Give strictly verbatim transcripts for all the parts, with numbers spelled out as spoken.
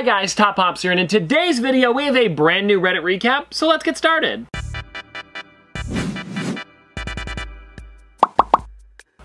Hi guys, Top Pops here, and in today's video we have a brand new Reddit recap, so let's get started.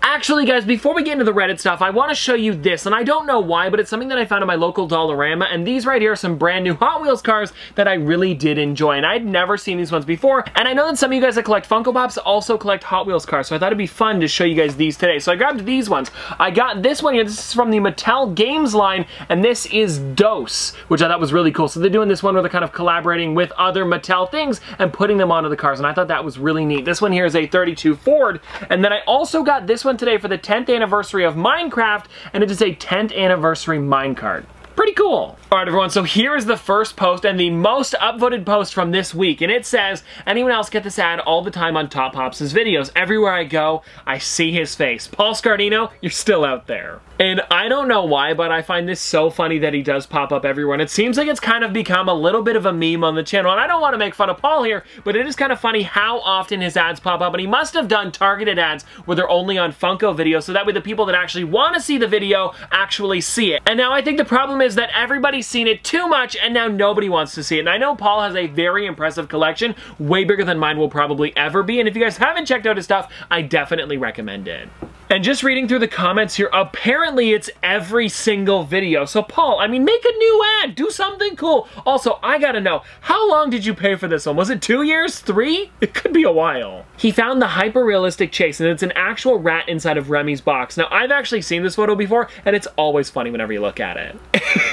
Actually, guys, before we get into the Reddit stuff, I want to show you this, and I don't know why, but it's something that I found in my local Dollarama, and these right here are some brand new Hot Wheels cars that I really did enjoy, and I'd never seen these ones before, and I know that some of you guys that collect Funko Pops also collect Hot Wheels cars, so I thought it'd be fun to show you guys these today. So I grabbed these ones. I got this one here. This is from the Mattel Games line, and this is DOS, which I thought was really cool. So they're doing this one where they're kind of collaborating with other Mattel things and putting them onto the cars, and I thought that was really neat. This one here is a thirty-two Ford, and then I also got this one today today for the tenth anniversary of Minecraft, and it is a tenth anniversary minecart. Pretty cool. All right, everyone, so here is the first post and the most upvoted post from this week, and it says, anyone else get this ad all the time on Top Pops' videos? Everywhere I go, I see his face. Paul Scardino, you're still out there. And I don't know why, but I find this so funny that he does pop up everywhere, and it seems like it's kind of become a little bit of a meme on the channel, and I don't want to make fun of Paul here, but it is kind of funny how often his ads pop up, and he must have done targeted ads where they're only on Funko videos, so that way the people that actually want to see the video actually see it. And now I think the problem is is that everybody's seen it too much and now nobody wants to see it. And I know Paul has a very impressive collection, way bigger than mine will probably ever be, and if you guys haven't checked out his stuff, I definitely recommend it. And just reading through the comments here, apparently it's every single video. So Paul, I mean, make a new ad, do something cool. Also, I gotta know, how long did you pay for this one? Was it two years, three? It could be a while. He found the hyper-realistic chase, and it's an actual rat inside of Remy's box. Now, I've actually seen this photo before, and it's always funny whenever you look at it.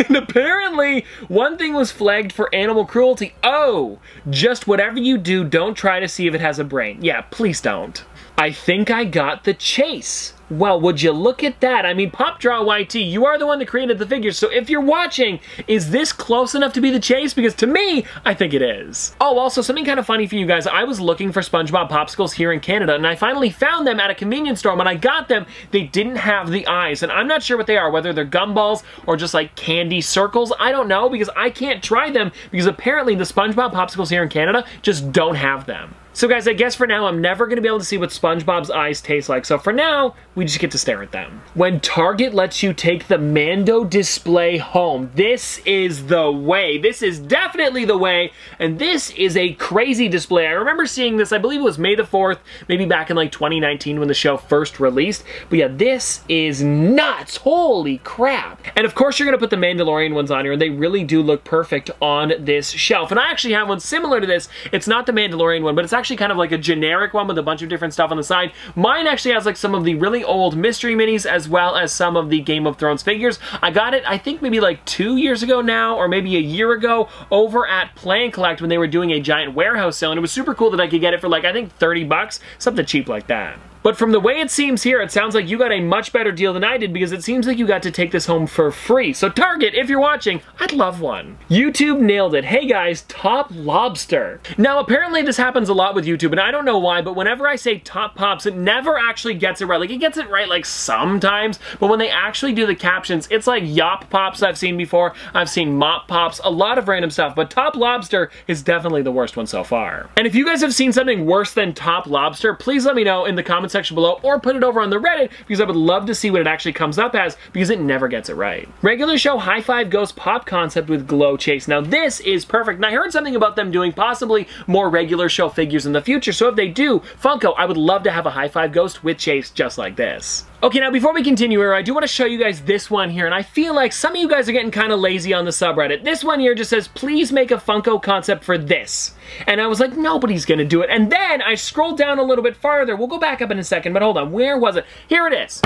And apparently, one thing was flagged for animal cruelty. Oh, just whatever you do, don't try to see if it has a brain. Yeah, please don't. I think I got the chase. Well, would you look at that? I mean, PopDrawYT, you are the one that created the figures, so if you're watching, is this close enough to be the chase? Because to me, I think it is. Oh, also, something kind of funny for you guys. I was looking for SpongeBob popsicles here in Canada, and I finally found them at a convenience store. When I got them, they didn't have the eyes, and I'm not sure what they are, whether they're gumballs or just like candy circles. I don't know, because I can't try them, because apparently the SpongeBob popsicles here in Canada just don't have them. So guys, I guess for now, I'm never gonna be able to see what SpongeBob's eyes taste like, so for now, we just get to stare at them. When Target lets you take the Mando display home, this is the way. This is definitely the way, and this is a crazy display. I remember seeing this, I believe it was May the fourth, maybe back in like twenty nineteen when the show first released, but yeah, this is nuts, holy crap. And of course, you're gonna put the Mandalorian ones on here, and they really do look perfect on this shelf, and I actually have one similar to this. It's not the Mandalorian one, but it's actually actually kind of like a generic one with a bunch of different stuff on the side. Mine actually has like some of the really old mystery minis as well as some of the Game of Thrones figures. I got it, I think maybe like two years ago now, or maybe a year ago, over at Play and Collect when they were doing a giant warehouse sale, and it was super cool that I could get it for like, I think thirty bucks, something cheap like that. But from the way it seems here, it sounds like you got a much better deal than I did, because it seems like you got to take this home for free. So Target, if you're watching, I'd love one. YouTube nailed it. Hey guys, Top Lobster. Now apparently this happens a lot with YouTube, and I don't know why, but whenever I say Top Pops, it never actually gets it right. Like it gets it right like sometimes, but when they actually do the captions, it's like Yop Pops I've seen before, I've seen Mop Pops, a lot of random stuff, but Top Lobster is definitely the worst one so far. And if you guys have seen something worse than Top Lobster, please let me know in the comments section below, or put it over on the Reddit, because I would love to see what it actually comes up as, because it never gets it right. Regular Show High Five Ghost Pop Concept with Glow Chase. Now this is perfect, and I heard something about them doing possibly more Regular Show figures in the future, so if they do, Funko, I would love to have a High Five Ghost with Chase just like this. Okay, now before we continue here, I do want to show you guys this one here, and I feel like some of you guys are getting kind of lazy on the subreddit. This one here just says, please make a Funko concept for this. And I was like, nobody's gonna do it. And then I scrolled down a little bit farther. We'll go back up in a second, but hold on, where was it? Here it is.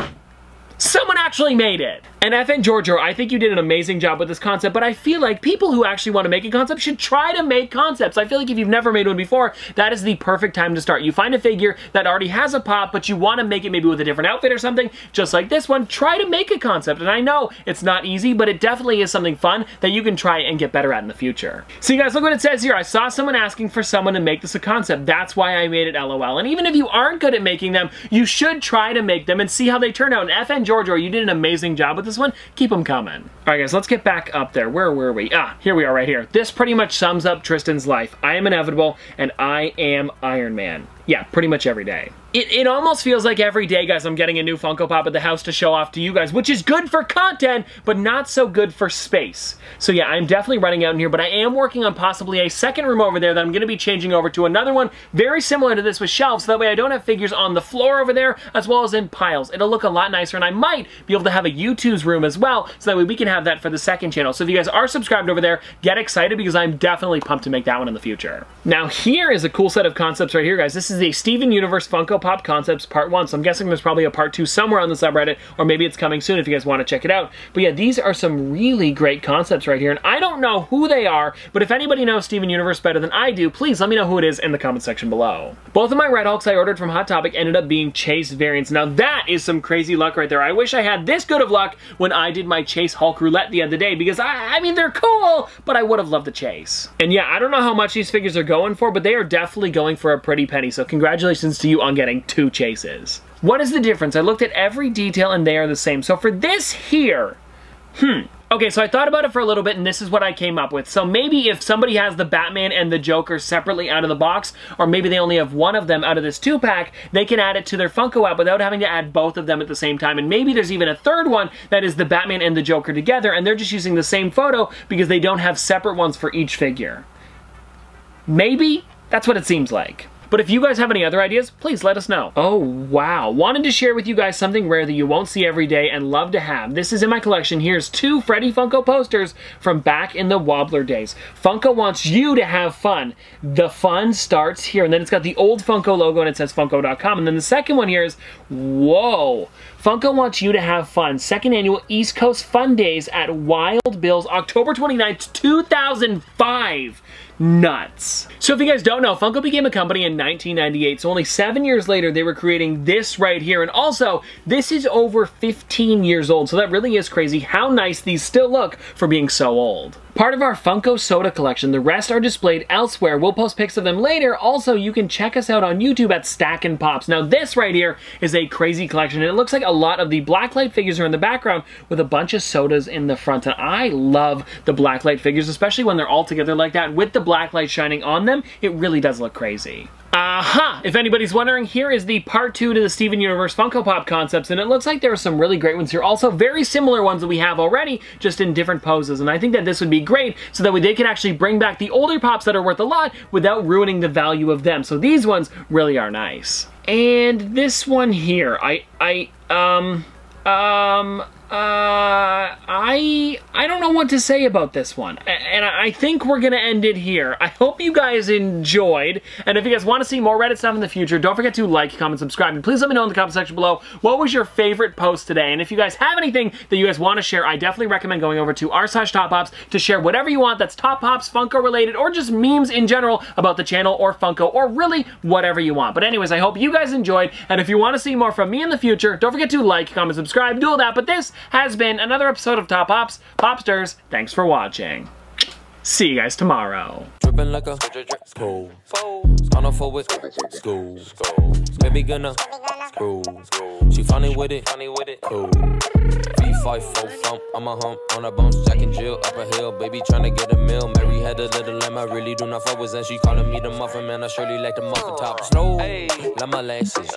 Someone actually made it. And F N Georgia, I think you did an amazing job with this concept, but I feel like people who actually want to make a concept should try to make concepts. I feel like if you've never made one before, that is the perfect time to start. You find a figure that already has a pop, but you want to make it maybe with a different outfit or something, just like this one. Try to make a concept, and I know it's not easy, but it definitely is something fun that you can try and get better at in the future. So you guys, look what it says here. I saw someone asking for someone to make this a concept. That's why I made it, LOL. And even if you aren't good at making them, you should try to make them and see how they turn out. And F N Georgia, you did an amazing job with this one. Keep them coming. All right, guys, let's get back up there. Where were we? Ah, here we are right here. This pretty much sums up Tristan's life. I am inevitable, and I am Iron Man. Yeah, pretty much every day. It, it almost feels like every day, guys, I'm getting a new Funko Pop at the house to show off to you guys, which is good for content, but not so good for space. So yeah, I'm definitely running out in here, but I am working on possibly a second room over there that I'm going to be changing over to another one very similar to this with shelves, so that way I don't have figures on the floor over there as well as in piles. It'll look a lot nicer, and I might be able to have a YouTube's room as well, so that way we can have that for the second channel. So if you guys are subscribed over there, get excited, because I'm definitely pumped to make that one in the future. Now here is a cool set of concepts right here, guys. This is the Steven Universe Funko Pop Concepts Part one, so I'm guessing there's probably a Part two somewhere on the subreddit, or maybe it's coming soon if you guys want to check it out. But yeah, these are some really great concepts right here, and I don't know who they are, but if anybody knows Steven Universe better than I do, please let me know who it is in the comment section below. Both of my Red Hulks I ordered from Hot Topic ended up being Chase variants. Now that is some crazy luck right there. I wish I had this good of luck when I did my Chase Hulk roulette the other day, because I, I mean, they're cool, but I would have loved the Chase. And yeah, I don't know how much these figures are going for, but they are definitely going for a pretty penny, so congratulations to you on getting two Chases. What is the difference? I looked at every detail and they are the same. So for this here, hmm. Okay, so I thought about it for a little bit, and this is what I came up with. So maybe if somebody has the Batman and the Joker separately out of the box, or maybe they only have one of them out of this two-pack, they can add it to their Funko app without having to add both of them at the same time. And maybe there's even a third one that is the Batman and the Joker together, and they're just using the same photo because they don't have separate ones for each figure. Maybe? That's what it seems like. But if you guys have any other ideas, please let us know. Oh, wow. Wanted to share with you guys something rare that you won't see every day and love to have. This is in my collection. Here's two Freddy Funko posters from back in the Wobbler days. Funko wants you to have fun. The fun starts here. And then it's got the old Funko logo and it says Funko dot com. And then the second one here is, whoa. Funko wants you to have fun. Second annual East Coast Fun Days at Wild Bill's, October twenty-ninth, two thousand five. Nuts. So if you guys don't know, Funko became a company in nineteen ninety-eight, so only seven years later they were creating this right here, and also this is over fifteen years old, so that really is crazy how nice these still look for being so old. Part of our Funko soda collection, the rest are displayed elsewhere. We'll post pics of them later. Also, you can check us out on YouTube at Stackin' Pops. Now this right here is a crazy collection, and it looks like a lot of the blacklight figures are in the background with a bunch of sodas in the front, and I love the blacklight figures, especially when they're all together like that. With the blacklight shining on them, it really does look crazy. Aha! Uh-huh. If anybody's wondering, here is the part two to the Steven Universe Funko Pop concepts, and it looks like there are some really great ones here. Also, very similar ones that we have already, just in different poses, and I think that this would be great so that they can actually bring back the older Pops that are worth a lot without ruining the value of them. So these ones really are nice. And this one here, I, I, um, um, uh, I, I don't know what to say about this one. And I think we're gonna end it here. I hope you guys enjoyed. And if you guys want to see more Reddit stuff in the future, don't forget to like, comment, subscribe, and please let me know in the comment section below what was your favorite post today. And if you guys have anything that you guys want to share, I definitely recommend going over to r slash Top Pops to share whatever you want that's Top Pops, Funko related, or just memes in general about the channel or Funko, or really whatever you want. But anyways, I hope you guys enjoyed. And if you want to see more from me in the future, don't forget to like, comment, subscribe, do all that. But this has been another episode of Top Pops. Popsters, thanks for watching. See you guys tomorrow. Drippin' like a school. On a four with school. Baby gonna school. She funny with it. Funny with it. Cool. V five four thump. I'm a hump on a bounce. Jack and Jill up a hill. Baby tryna get a meal. Mary had a little lamb. I really do not fuck with. And she calling me the muffin man. I surely like the muffin top. Snow. Like my lashes.